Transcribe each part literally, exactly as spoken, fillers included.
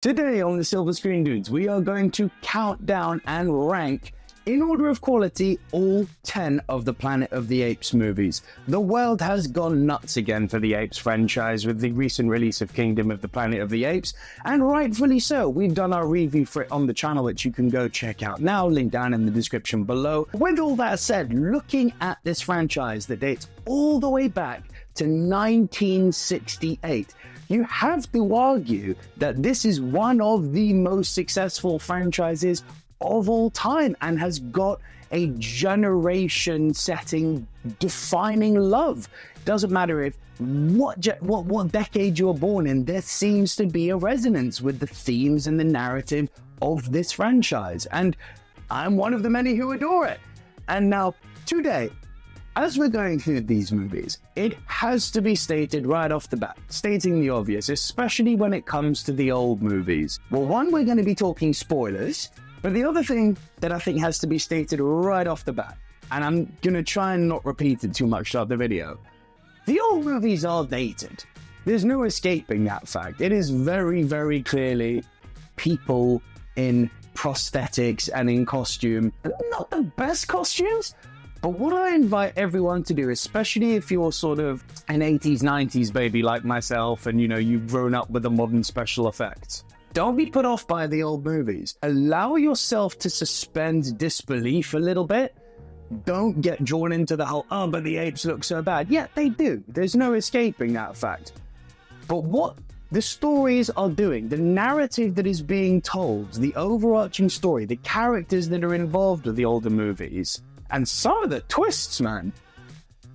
Today on the Silver Screen Dudes, we are going to count down and rank, in order of quality, all ten of the Planet of the Apes movies. The world has gone nuts again for the Apes franchise with the recent release of Kingdom of the Planet of the Apes, and rightfully so. We've done our review for it on the channel, which you can go check out now, link down in the description below. With all that said, looking at this franchise that dates all the way back to nineteen sixty-eight, you have to argue that this is one of the most successful franchises of all time and has got a generation-setting, defining love. Doesn't matter if what, what, what decade you're born in, there seems to be a resonance with the themes and the narrative of this franchise. And I'm one of the many who adore it. And now, today, as we're going through these movies, it has to be stated right off the bat, stating the obvious, especially when it comes to the old movies. Well, one, we're going to be talking spoilers, but the other thing that I think has to be stated right off the bat, and I'm going to try and not repeat it too much throughout the video, the old movies are dated. There's no escaping that fact. It is very, very clearly people in prosthetics and in costume. Not the best costumes, but what I invite everyone to do, especially if you're sort of an eighties, nineties baby like myself and, you know, you've grown up with the modern special effects, don't be put off by the old movies. Allow yourself to suspend disbelief a little bit. Don't get drawn into the whole, oh, but the apes look so bad. Yeah, they do. There's no escaping that fact. But what the stories are doing, the narrative that is being told, the overarching story, the characters that are involved with the older movies, and some of the twists, man,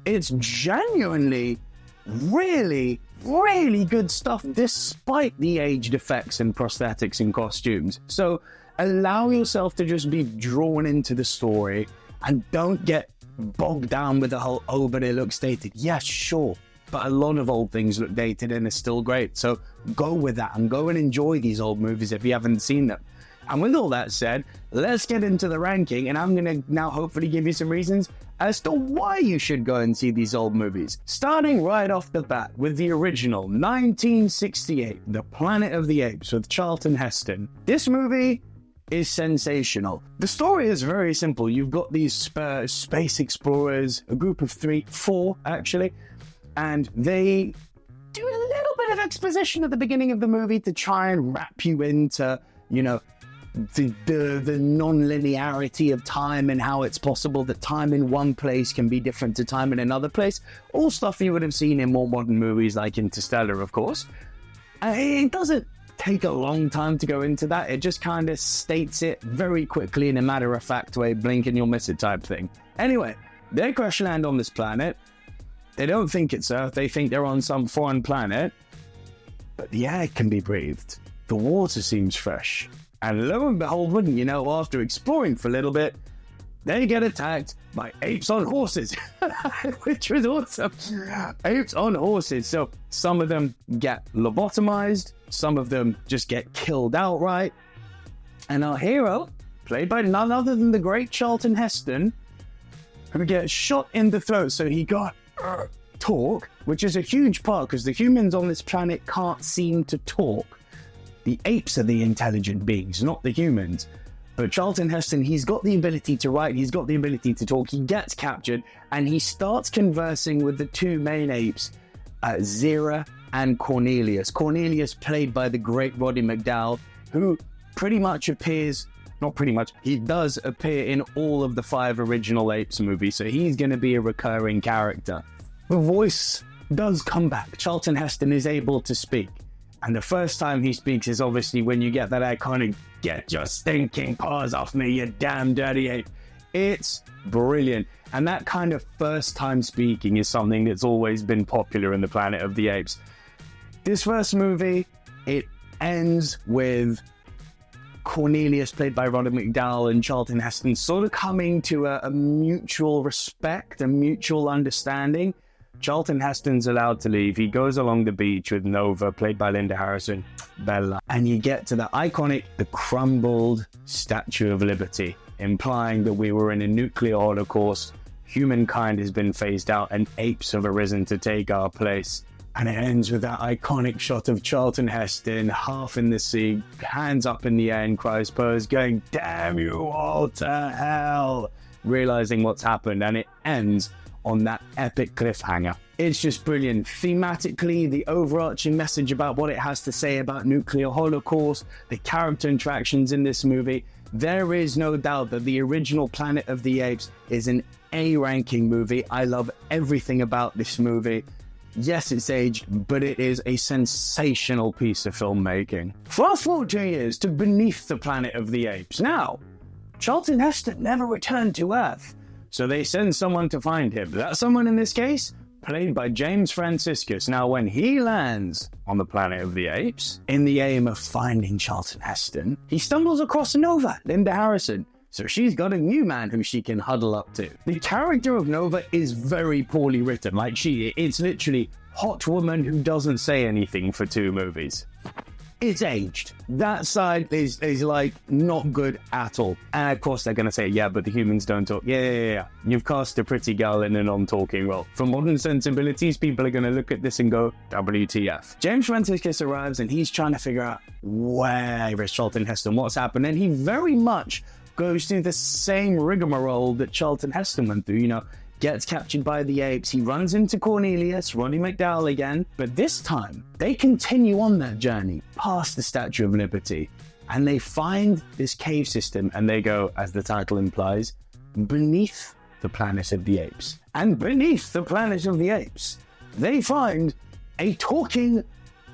it's genuinely really, really good stuff despite the aged effects and prosthetics and costumes. So allow yourself to just be drawn into the story and don't get bogged down with the whole, oh, but it looks dated. Yeah, sure, but a lot of old things look dated and are still great. So go with that and go and enjoy these old movies if you haven't seen them. And with all that said, let's get into the ranking, and I'm going to now hopefully give you some reasons as to why you should go and see these old movies. Starting right off the bat with the original nineteen sixty-eight, The Planet of the Apes with Charlton Heston. This movie is sensational. The story is very simple. You've got these uh, space explorers, a group of three, four actually, and they do a little bit of exposition at the beginning of the movie to try and wrap you into, you know, The, the, the non-linearity of time and how it's possible that time in one place can be different to time in another place. All stuff you would have seen in more modern movies like Interstellar, of course. And it doesn't take a long time to go into that. It just kind of states it very quickly in a matter-of-fact way, blink and you'll miss it type thing. Anyway, they crash land on this planet. They don't think it's Earth. They think they're on some foreign planet. But the air can be breathed. The water seems fresh. And lo and behold, wouldn't you know, after exploring for a little bit, they get attacked by apes on horses, which was awesome. Apes on horses. So some of them get lobotomized. Some of them just get killed outright. And our hero, played by none other than the great Charlton Heston, who gets shot in the throat. So he got uh, talk, which is a huge part because the humans on this planet can't seem to talk. The apes are the intelligent beings, not the humans. But Charlton Heston, he's got the ability to write, he's got the ability to talk, he gets captured, and he starts conversing with the two main apes, uh, Zira and Cornelius. Cornelius, played by the great Roddy McDowall, who pretty much appears, not pretty much, he does appear in all of the five original Apes movies, so he's going to be a recurring character. The voice does come back. Charlton Heston is able to speak. And the first time he speaks is obviously when you get that iconic, "Get your stinking paws off me, you damn dirty ape." It's brilliant. And that kind of first time speaking is something that's always been popular in the Planet of the Apes. This first movie, it ends with Cornelius, played by Roddy McDowall, and Charlton Heston sort of coming to a, a mutual respect, a mutual understanding. Charlton Heston's allowed to leave. He goes along the beach with Nova, played by Linda Harrison, Bella. And you get to the iconic, the crumbled Statue of Liberty, implying that we were in a nuclear holocaust, humankind has been phased out, and apes have arisen to take our place. And it ends with that iconic shot of Charlton Heston, half in the sea, hands up in the air in crow's pose, going, "Damn you all to hell," realizing what's happened. And it ends on that epic cliffhanger. It's just brilliant. Thematically, the overarching message about what it has to say about nuclear holocaust, the character interactions in this movie. There is no doubt that the original Planet of the Apes is an A-ranking movie. I love everything about this movie. Yes, it's aged, but it is a sensational piece of filmmaking. Fast forward two years to Beneath the Planet of the Apes. Now, Charlton Heston never returned to Earth, so they send someone to find him. That someone in this case, played by James Franciscus. Now, when he lands on the Planet of the Apes, in the aim of finding Charlton Heston, he stumbles across Nova, Linda Harrison. So she's got a new man who she can huddle up to. The character of Nova is very poorly written. Like, she, it's literally hot woman who doesn't say anything for two movies. It's aged. That side is, is like, not good at all. And of course they're going to say, yeah, but the humans don't talk. Yeah, yeah, yeah. You've cast a pretty girl in a non-talking role. For modern sensibilities, people are going to look at this and go, W T F. James Franciscus arrives and he's trying to figure out where is Charlton Heston, what's happened. And he very much goes through the same rigmarole that Charlton Heston went through, you know, gets captured by the apes, he runs into Cornelius, Roddy McDowall again, but this time they continue on that journey past the Statue of Liberty, and they find this cave system, and they go, as the title implies, beneath the Planet of the Apes. And beneath the Planet of the Apes, they find a talking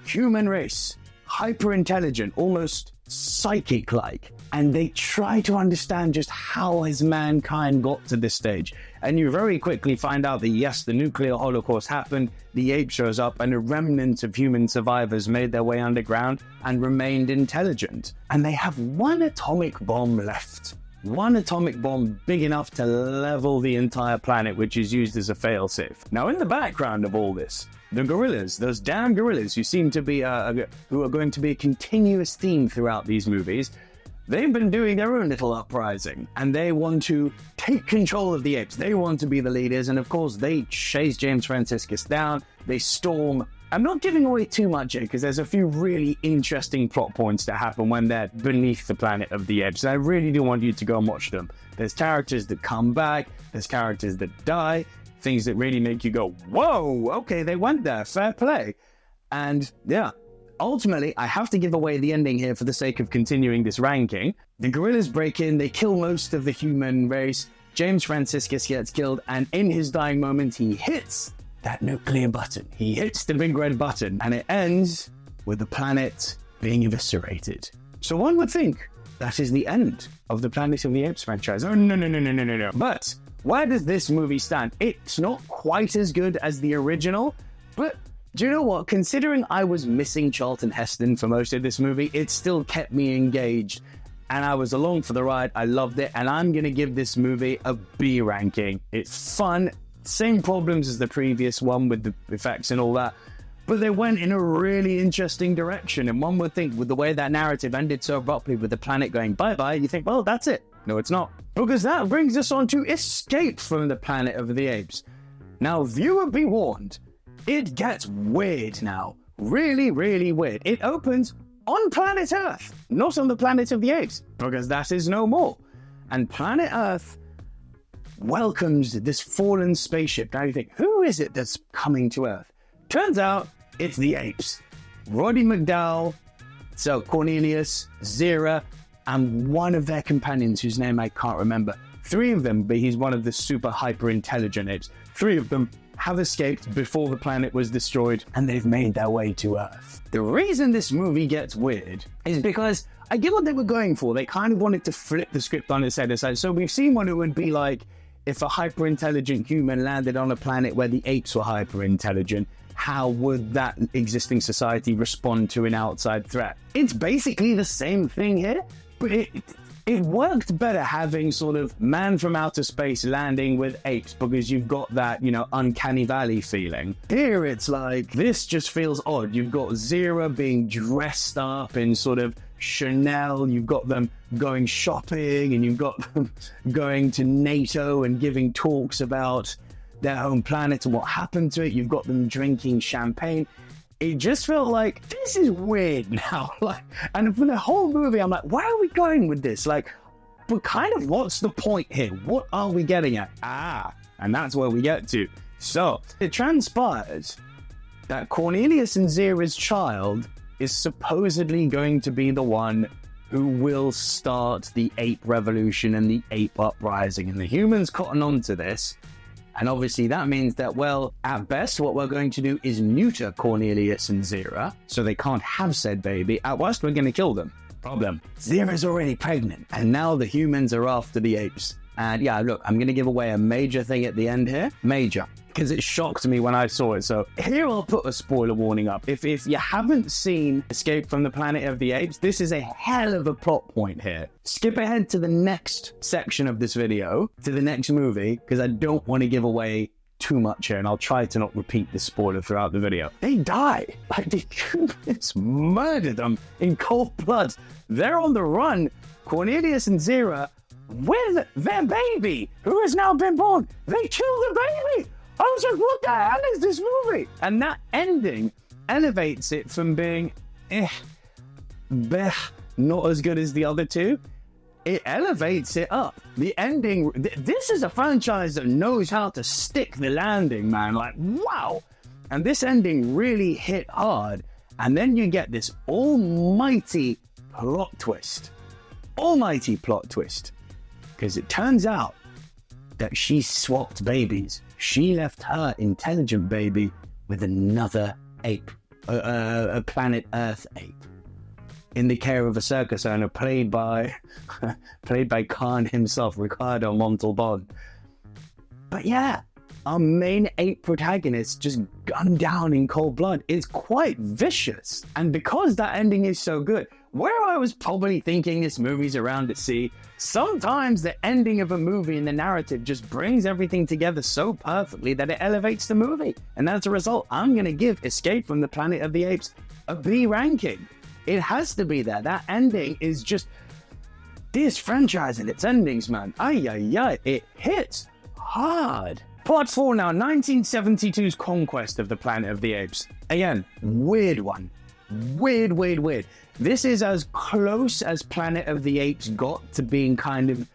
human race, hyper-intelligent, almost psychic-like, and they try to understand just how has mankind got to this stage. And you very quickly find out that yes, the nuclear holocaust happened, the ape shows up, and a remnant of human survivors made their way underground and remained intelligent. And they have one atomic bomb left. One atomic bomb big enough to level the entire planet, which is used as a failsafe. Now, in the background of all this, the gorillas, those damn gorillas who seem to be, uh, who are going to be a continuous theme throughout these movies, they've been doing their own little uprising, and they want to take control of the apes. They want to be the leaders, and of course, they chase James Franciscus down. They storm. I'm not giving away too much here because there's a few really interesting plot points that happen when they're beneath the Planet of the Apes. I really do want you to go and watch them. There's characters that come back, there's characters that die, things that really make you go, whoa, okay, they went there, fair play. And yeah, ultimately, I have to give away the ending here for the sake of continuing this ranking. The gorillas break in, they kill most of the human race, James Franciscus gets killed, and in his dying moment, he hits that nuclear button. He hits the big red button, and it ends with the planet being eviscerated. So one would think that is the end of the Planet of the Apes franchise. Oh, no, no, no, no, no, no, no. But where does this movie stand? It's not quite as good as the original, but do you know what? Considering I was missing Charlton Heston for most of this movie, it still kept me engaged, and I was along for the ride. I loved it, and I'm going to give this movie a B ranking. It's fun. Same problems as the previous one with the effects and all that, but they went in a really interesting direction, and one would think with the way that narrative ended so abruptly with the planet going bye-bye, you think, well, that's it. No, it's not. Because that brings us on to Escape from the Planet of the Apes. Now, viewer be warned, it gets weird now. Really, really weird. It opens on planet Earth, not on the Planet of the Apes, because that is no more. And planet Earth welcomes this fallen spaceship. Now you think, who is it that's coming to Earth? Turns out it's the apes. Roddy McDowall, so Cornelius, Zira, and one of their companions whose name I can't remember. Three of them, but he's one of the super hyper intelligent apes. Three of them have escaped before the planet was destroyed, and they've made their way to Earth. The reason this movie gets weird is because I get what they were going for. They kind of wanted to flip the script on its head. It's like, so we've seen what it would be like if a hyper-intelligent human landed on a planet where the apes were hyper-intelligent. How would that existing society respond to an outside threat? It's basically the same thing here, but it, it worked better having sort of man from outer space landing with apes because you've got that, you know, uncanny valley feeling. Here it's like, this just feels odd. You've got Zira being dressed up in sort of Chanel, you've got them going shopping, and you've got them going to NATO and giving talks about their home planet and what happened to it. You've got them drinking champagne. It just felt like, this is weird now. Like, and for the whole movie, I'm like, where are we going with this? Like, but kind of what's the point here? What are we getting at? Ah, and that's where we get to. So it transpires that Cornelius and Zira's child is supposedly going to be the one who will start the ape revolution and the ape uprising. And the humans cotton on to this. And obviously that means that, well, at best, what we're going to do is neuter Cornelius and Zira, so they can't have said baby. At worst, we're going to kill them. Problem. Zira's already pregnant, and now the humans are after the apes. And yeah, look, I'm going to give away a major thing at the end here. Major. Because it shocked me when I saw it. So here I'll put a spoiler warning up. If, if you haven't seen Escape from the Planet of the Apes, this is a hell of a plot point here. Skip ahead to the next section of this video, to the next movie, because I don't want to give away too much here, and I'll try to not repeat this spoiler throughout the video. They die. Like, the humans murder them in cold blood. They're on the run. Cornelius and Zira with their baby, who has now been born. They kill the baby. I was like, what the hell is this movie? And that ending elevates it from being, eh, bleh, not as good as the other two. It elevates it up. The ending, th this is a franchise that knows how to stick the landing, man. Like, wow. And this ending really hit hard. And then you get this almighty plot twist. Almighty plot twist. Because it turns out that she swapped babies. She left her intelligent baby with another ape, a, a, a planet Earth ape, in the care of a circus owner played by played by Khan himself, Ricardo Montalban. But yeah, our main ape protagonist just gunned down in cold blood. It's quite vicious, and because that ending is so good, where I was probably thinking this movie's around at sea, sometimes the ending of a movie and the narrative just brings everything together so perfectly that it elevates the movie. And as a result, I'm going to give Escape from the Planet of the Apes a B ranking. It has to be there. That ending is just this franchise and its endings, man. Ay, ay, ay. It hits hard. Part four now, nineteen seventy-two's Conquest of the Planet of the Apes. Again, weird one. Weird, weird, weird. This is as close as Planet of the Apes got to being kind of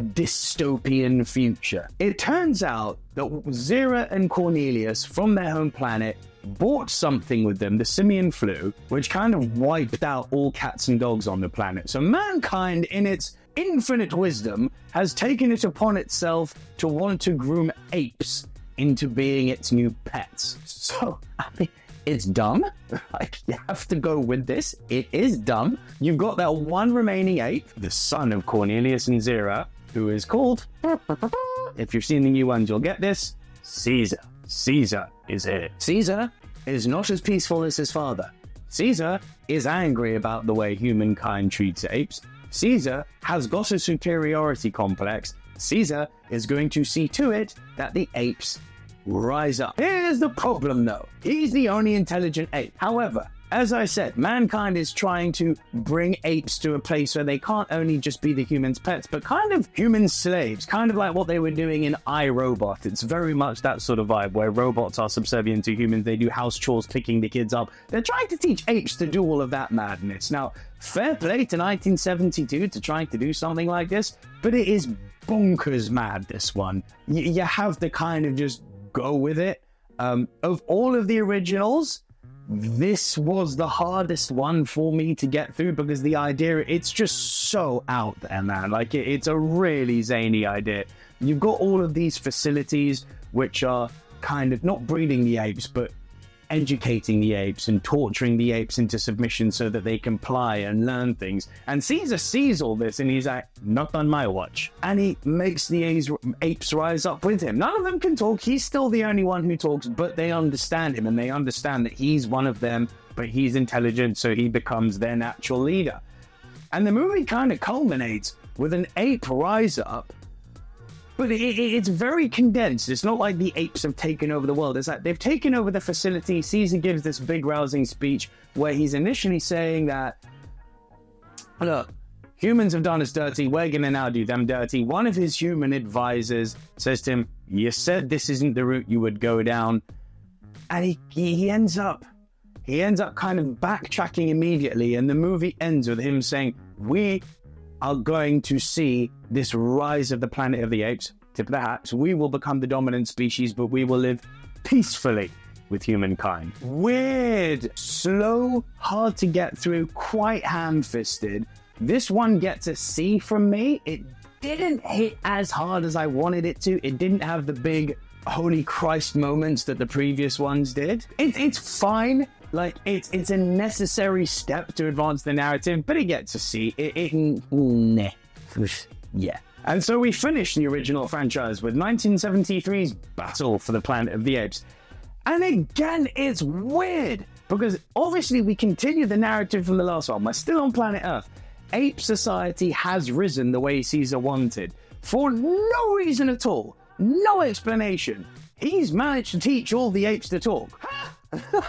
dystopian future. It turns out that Zira and Cornelius from their home planet brought something with them, the simian flu, which kind of wiped out all cats and dogs on the planet. So mankind, in its infinite wisdom, has taken it upon itself to want to groom apes into being its new pets. So, I mean, it's dumb. Like, you have to go with this. It is dumb. You've got that one remaining ape, the son of Cornelius and Zira, who is called, if you've seen the new ones, you'll get this, Caesar. Caesar is here. Caesar is not as peaceful as his father. Caesar is angry about the way humankind treats apes. Caesar has got a superiority complex. Caesar is going to see to it that the apes rise up. Here's the problem though. He's the only intelligent ape. However, as I said, mankind is trying to bring apes to a place where they can't only just be the humans' pets, but kind of human slaves, kind of like what they were doing in iRobot. It's very much that sort of vibe where robots are subservient to humans. They do house chores, picking the kids up. They're trying to teach apes to do all of that madness. Now, fair play to nineteen seventy-two to trying to do something like this, but it is bonkers mad, this one. Y you have to kind of just go with it. Um, of all of the originals, this was the hardest one for me to get through because the idea, it's just so out there, man. Like, it, it's a really zany idea. You've got all of these facilities which are kind of not breeding the apes, but educating the apes and torturing the apes into submission so that they comply and learn things. And Caesar sees all this and he's like, not on my watch. And he makes the apes rise up with him. None of them can talk. He's still the only one who talks, but they understand him and they understand that he's one of them, but he's intelligent, so he becomes their natural leader. And the movie kind of culminates with an ape rise up. But it, it, it's very condensed. It's not like the apes have taken over the world. It's like they've taken over the facility. Caesar gives this big rousing speech where he's initially saying that, look, humans have done us dirty, we're going to now do them dirty. One of his human advisors says to him, you said this isn't the route you would go down. And he, he ends up, he ends up kind of backtracking immediately. And the movie ends with him saying, we are going to see this rise of the Planet of the Apes, tip of the hat. We will become the dominant species, but we will live peacefully with humankind. Weird, slow, hard to get through, quite ham-fisted. This one gets a C from me. It didn't hit as hard as I wanted it to. It didn't have the big holy Christ moments that the previous ones did. It, it's fine. Like, it's, it's a necessary step to advance the narrative, but it gets a C. It, it, nah. Yeah. And so we finish the original franchise with nineteen seventy-three's Battle for the Planet of the Apes. And again, it's weird, because obviously we continue the narrative from the last one. We're still on planet Earth. Ape society has risen the way Caesar wanted, for no reason at all, no explanation. He's managed to teach all the apes to talk.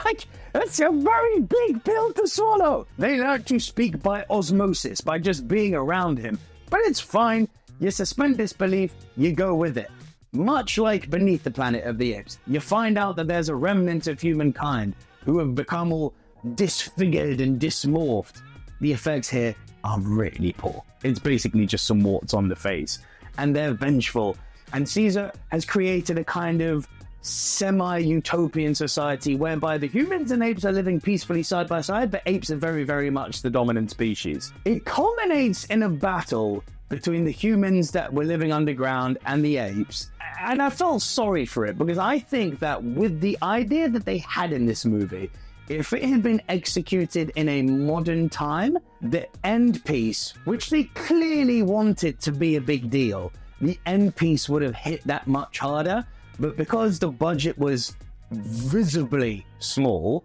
Like, that's a very big pill to swallow. They learn to speak by osmosis, by just being around him. But it's fine. You suspend disbelief, you go with it. Much like Beneath the Planet of the Apes, you find out that there's a remnant of humankind who have become all disfigured and dismorphed. The effects here are really poor. It's basically just some warts on the face. And they're vengeful. And Caesar has created a kind of semi-utopian society whereby the humans and apes are living peacefully side by side, but apes are very, very much the dominant species. It culminates in a battle between the humans that were living underground and the apes. And I felt sorry for it, because I think that with the idea that they had in this movie, if it had been executed in a modern time, the end piece, which they clearly wanted to be a big deal, the end piece would have hit that much harder. But because the budget was visibly small,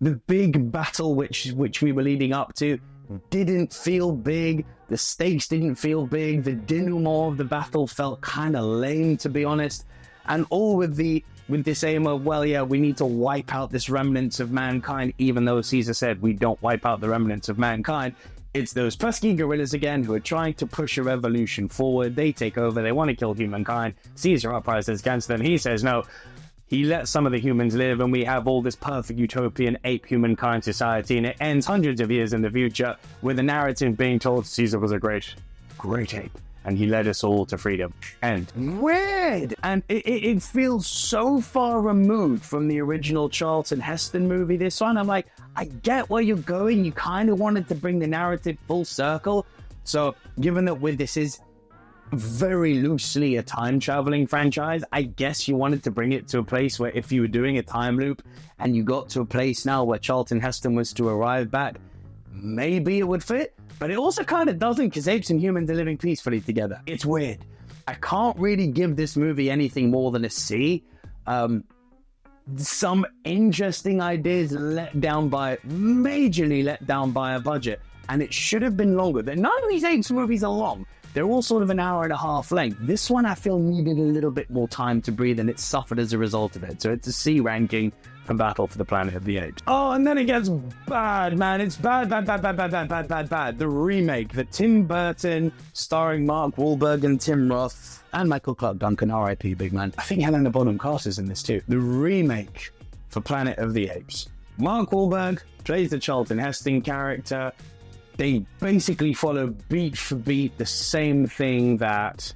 the big battle which, which we were leading up to didn't feel big. The stakes didn't feel big. The denouement of the battle felt kind of lame, to be honest. And all with the with this aim of, well, yeah, we need to wipe out this remnants of mankind, even though Caesar said we don't wipe out the remnants of mankind. It's those pesky gorillas again who are trying to push a revolution forward. They take over. They want to kill humankind. Caesar uprises against them. He says no. He lets some of the humans live, and we have all this perfect utopian ape-humankind society, and it ends hundreds of years in the future with the narrative being told Caesar was a great, great ape, and he led us all to freedom. End. Weird! And it, it, it feels so far removed from the original Charlton Heston movie, this one. I'm like, I get where you're going. You kind of wanted to bring the narrative full circle. So, given that with this is very loosely a time-traveling franchise, I guess you wanted to bring it to a place where if you were doing a time loop and you got to a place now where Charlton Heston was to arrive back, maybe it would fit. But it also kind of doesn't, because apes and humans are living peacefully together. It's weird. I can't really give this movie anything more than a C. Um, some interesting ideas let down by, majorly let down by a budget. And it should have been longer. None of these apes movies are long. They're all sort of an hour and a half length. This one I feel needed a little bit more time to breathe, and it suffered as a result of it. So it's a C ranking from Battle for the Planet of the Apes. Oh, and then it gets bad, man. It's bad, bad, bad, bad, bad, bad, bad, bad, bad. The remake, the Tim Burton, starring Mark Wahlberg and Tim Roth, and Michael Clark Duncan, R I P big man. I think Helena Bonham Carter's in this too. The remake for Planet of the Apes. Mark Wahlberg plays the Charlton Heston character. They basically follow beat for beat the same thing that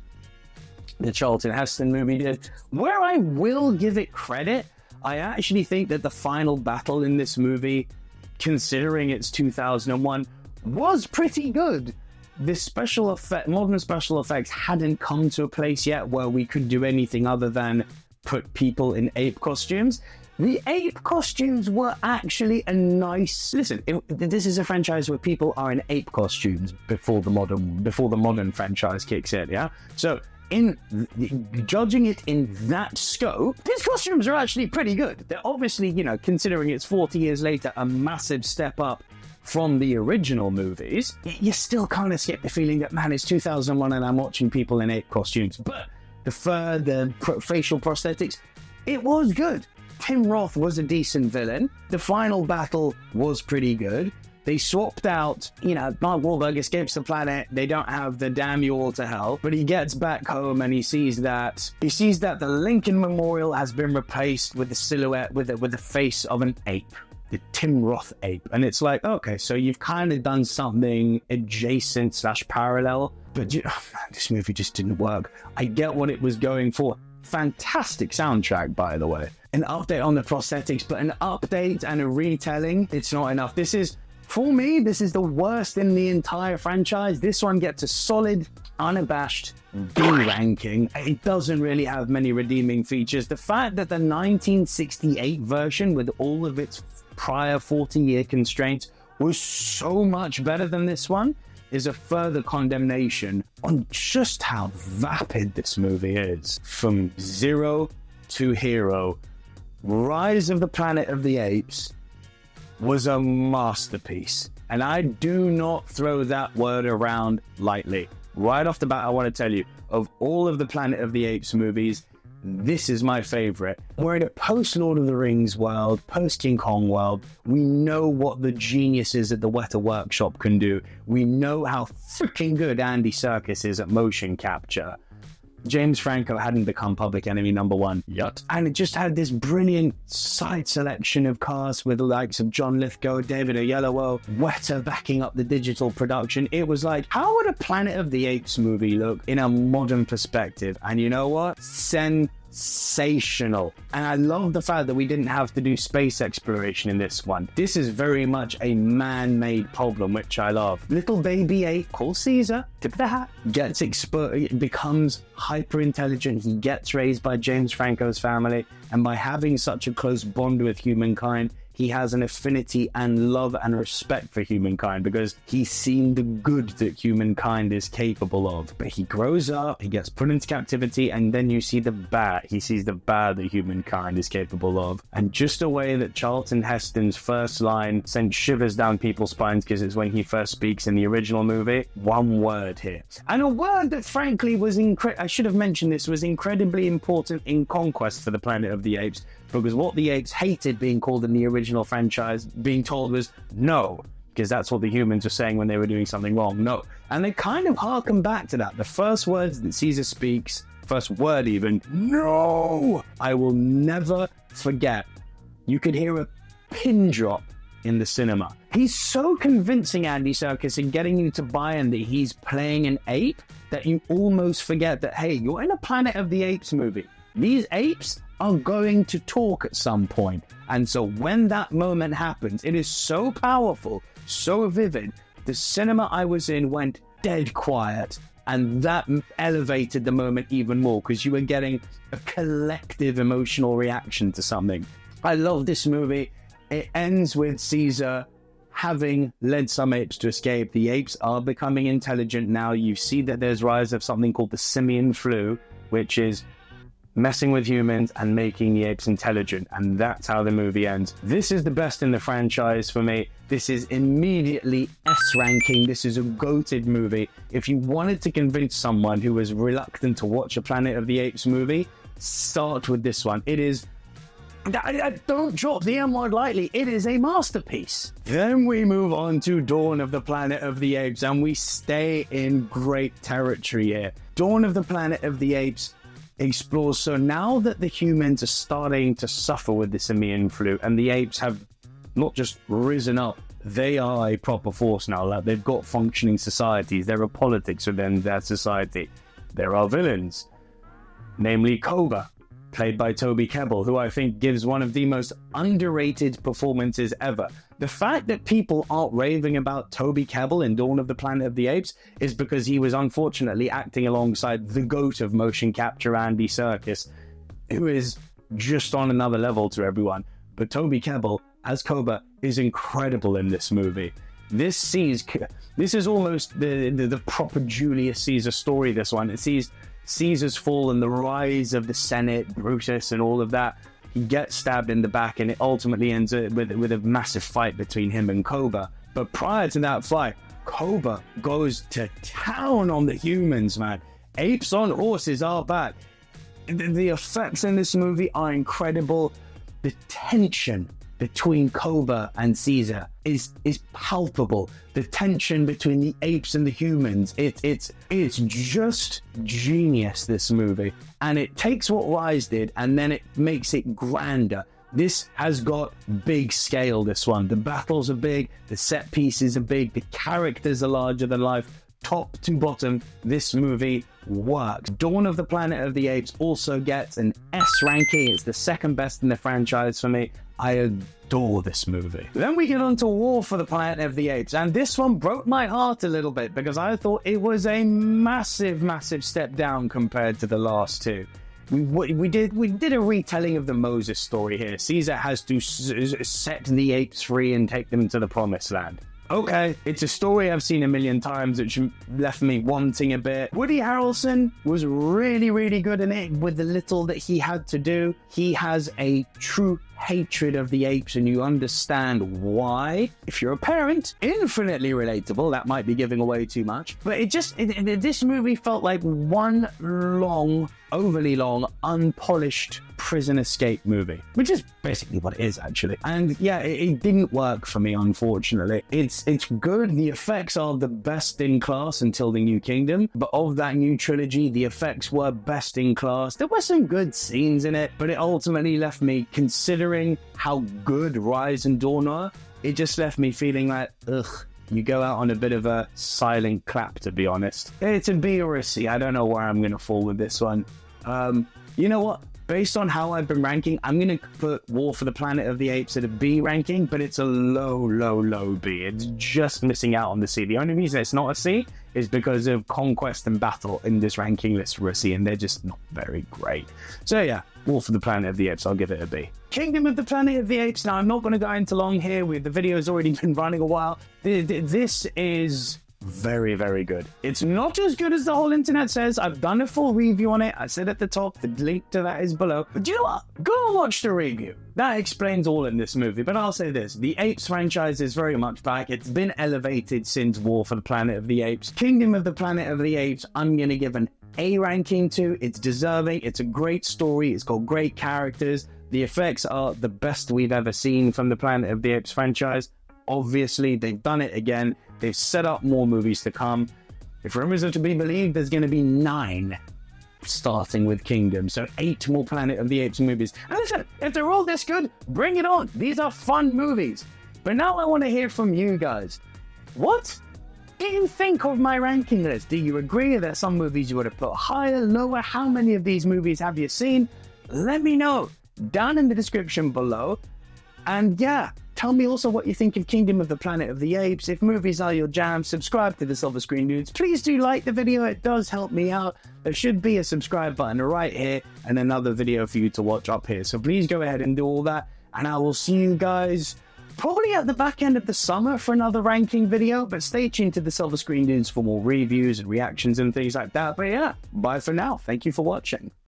the Charlton Heston movie did. Where I will give it credit, I actually think that the final battle in this movie, considering it's two thousand one, was pretty good. The special effect, modern special effects hadn't come to a place yet where we could do anything other than put people in ape costumes. The ape costumes were actually a nice... Listen, it, this is a franchise where people are in ape costumes before the modern before the modern franchise kicks in, yeah? So, in judging it in that scope, these costumes are actually pretty good. They're obviously, you know, considering it's forty years later, a massive step up from the original movies. You still kind of get the feeling that, man, it's two thousand one and I'm watching people in ape costumes. But the fur, the pro facial prosthetics, it was good. Tim Roth was a decent villain. The final battle was pretty good. They swapped out, you know, Mark Wahlberg escapes the planet. They don't have the damn you all to hell. But he gets back home and he sees that, he sees that the Lincoln Memorial has been replaced with the silhouette, with the, with the face of an ape. The Tim Roth ape. And it's like, okay, so you've kind of done something adjacent slash parallel. But you, oh man, this movie just didn't work. I get what it was going for. Fantastic soundtrack, by the way. An update on the prosthetics, but an update and a retelling, it's not enough. This is, for me, this is the worst in the entire franchise. This one gets a solid, unabashed B ranking. It doesn't really have many redeeming features. The fact that the nineteen sixty-eight version, with all of its prior forty-year constraints, was so much better than this one, is a further condemnation on just how vapid this movie is. From zero to hero, Rise of the Planet of the Apes was a masterpiece. And I do not throw that word around lightly. Right off the bat, I want to tell you, of all of the Planet of the Apes movies, this is my favorite. We're in a post-Lord of the Rings world, post-King Kong world. We know what the geniuses at the Weta workshop can do. We know how freaking good Andy Serkis is at motion capture. James Franco hadn't become Public Enemy number one yet. And it just had this brilliant side selection of cast with the likes of John Lithgow, David Oyelowo, Weta backing up the digital production. It was like, how would a Planet of the Apes movie look in a modern perspective? And you know what? Sensational. And I love the fact that we didn't have to do space exploration in this one. This is very much a man-made problem, which I love. Little baby ape called Caesar, tip of the hat, gets exposed, becomes hyper intelligent. He gets raised by James Franco's family, and by having such a close bond with humankind, he has an affinity and love and respect for humankind, because he's seen the good that humankind is capable of. But he grows up, he gets put into captivity, and then you see the bad. He sees the bad that humankind is capable of. And just a way that Charlton Heston's first line sent shivers down people's spines, because it's when he first speaks in the original movie. One word here. And a word that frankly was, incre- I should have mentioned this, was incredibly important in Conquest for the Planet of the Apes, because what the apes hated being called in the original franchise, being told, was no, because that's what the humans were saying when they were doing something wrong, no. And they kind of harken back to that. The first words that Caesar speaks, first word even, no! I will never forget. You could hear a pin drop in the cinema. He's so convincing, Andy Serkis, in getting you to buy in that he's playing an ape, that you almost forget that, hey, you're in a Planet of the Apes movie. These apes are going to talk at some point. And so when that moment happens, it is so powerful, so vivid. The cinema I was in went dead quiet, and that elevated the moment even more, because you were getting a collective emotional reaction to something. I love this movie. It ends with Caesar having led some apes to escape. The apes are becoming intelligent now. You see that there's rise of something called the simian flu, which is messing with humans and making the apes intelligent. And that's how the movie ends. This is the best in the franchise for me. This is immediately S ranking. This is a goated movie. If you wanted to convince someone who was reluctant to watch a Planet of the Apes movie, start with this one. It is, I, I don't drop the M word lightly, it is a masterpiece. Then we move on to Dawn of the Planet of the Apes, and we stay in great territory here. Dawn of the Planet of the Apes explores, so now that the humans are starting to suffer with the simian flu, and the apes have not just risen up, they are a proper force now. Like, they've got functioning societies, there are politics within their society, there are villains, namely Koba, played by Toby Kebbell, who I think gives one of the most underrated performances ever. The fact that people aren't raving about Toby Kebbell in Dawn of the Planet of the Apes is because he was unfortunately acting alongside the goat of motion capture, Andy Serkis, who is just on another level to everyone. But Toby Kebbell as Koba is incredible in this movie. This sees, this is almost the, the, the proper Julius Caesar story, this one. It sees Caesar's fall and the rise of the Senate, Brutus, and all of that. He gets stabbed in the back, and it ultimately ends with, with a massive fight between him and Koba. But prior to that fight, Koba goes to town on the humans, man. Apes on horses are back. The, the effects in this movie are incredible. The tension, between Koba and Caesar is is palpable. The tension between the apes and the humans, it, it's it's just genius, this movie. And it takes what Rise did and then it makes it grander. This has got big scale, this one. The battles are big, the set pieces are big, the characters are larger than life. Top to bottom, this movie works. Dawn of the Planet of the Apes also gets an S ranking. It's the second best in the franchise for me. I adore this movie. Then we get on to War for the Planet of the Apes, and this one broke my heart a little bit because I thought it was a massive, massive step down compared to the last two. We, we did we did a retelling of the Moses story here. Caesar has to set the apes free and take them to the promised land. Okay, it's a story I've seen a million times, which left me wanting a bit. Woody Harrelson was really, really good in it with the little that he had to do. He has a true hatred of the apes, and you understand why. If you're a parent, infinitely relatable. That might be giving away too much. But it just, it, it, this movie felt like one long, overly long, unpolished prison escape movie, which is basically what it is, actually. And yeah, it, it didn't work for me, unfortunately. It's, it's good. The effects are the best in class until the New Kingdom. But of that new trilogy, the effects were best in class. There were some good scenes in it, but it ultimately left me considering how good Rise and Dawn are. It just left me feeling like, ugh, you go out on a bit of a silent clap, to be honest. It's a B or a C. I don't know where I'm going to fall with this one. Um, you know what? Based on how I've been ranking, I'm going to put War for the Planet of the Apes at a B ranking, but it's a low, low, low B. It's just missing out on the C. The only reason it's not a C is because of Conquest and Battle in this ranking list for a C, and they're just not very great. So yeah, War for the Planet of the Apes, I'll give it a B. Kingdom of the Planet of the Apes. Now, I'm not going to go into long here. The video's already been running a while. This is... very, very good. It's not as good as the whole internet says. I've done a full review on it. I said at the top, the link to that is below. But do you know what? Go and watch the review. That explains all in this movie. But I'll say this, the Apes franchise is very much back. It's been elevated since War for the Planet of the Apes. Kingdom of the Planet of the Apes, I'm going to give an A ranking to. It's deserving. It's a great story. It's got great characters. The effects are the best we've ever seen from the Planet of the Apes franchise. Obviously, they've done it again. They've set up more movies to come. If rumors are to be believed, there's going to be nine, starting with Kingdom. So eight more Planet of the Apes movies. And listen, if they're all this good, bring it on. These are fun movies. But now I want to hear from you guys. What do you think of my ranking list? Do you agree that some movies you would have put higher, lower? How many of these movies have you seen? Let me know down in the description below. And yeah, tell me also what you think of Kingdom of the Planet of the Apes. If movies are your jam, subscribe to the Silver Screen Dudes. Please do like the video. It does help me out. There should be a subscribe button right here and another video for you to watch up here. So please go ahead and do all that. And I will see you guys probably at the back end of the summer for another ranking video. But stay tuned to the Silver Screen Dudes for more reviews and reactions and things like that. But yeah, bye for now. Thank you for watching.